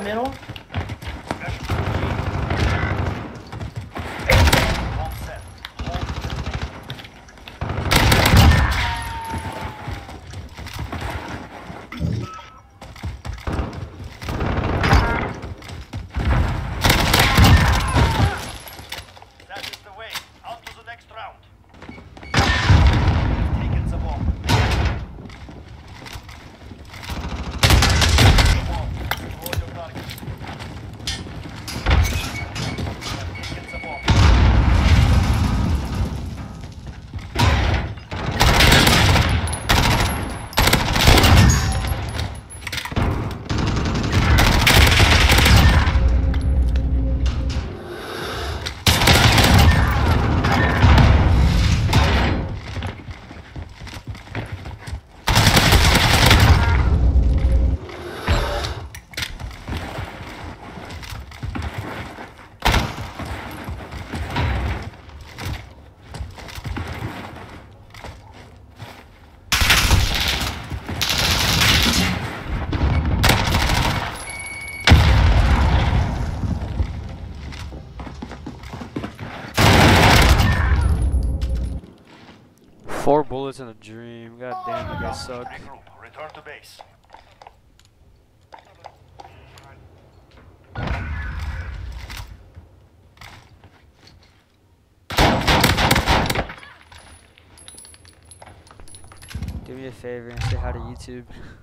out middle. Four bullets in a dream. God damn, you guys suck. Regroup. Return to base. Do me a favor and say hi to YouTube.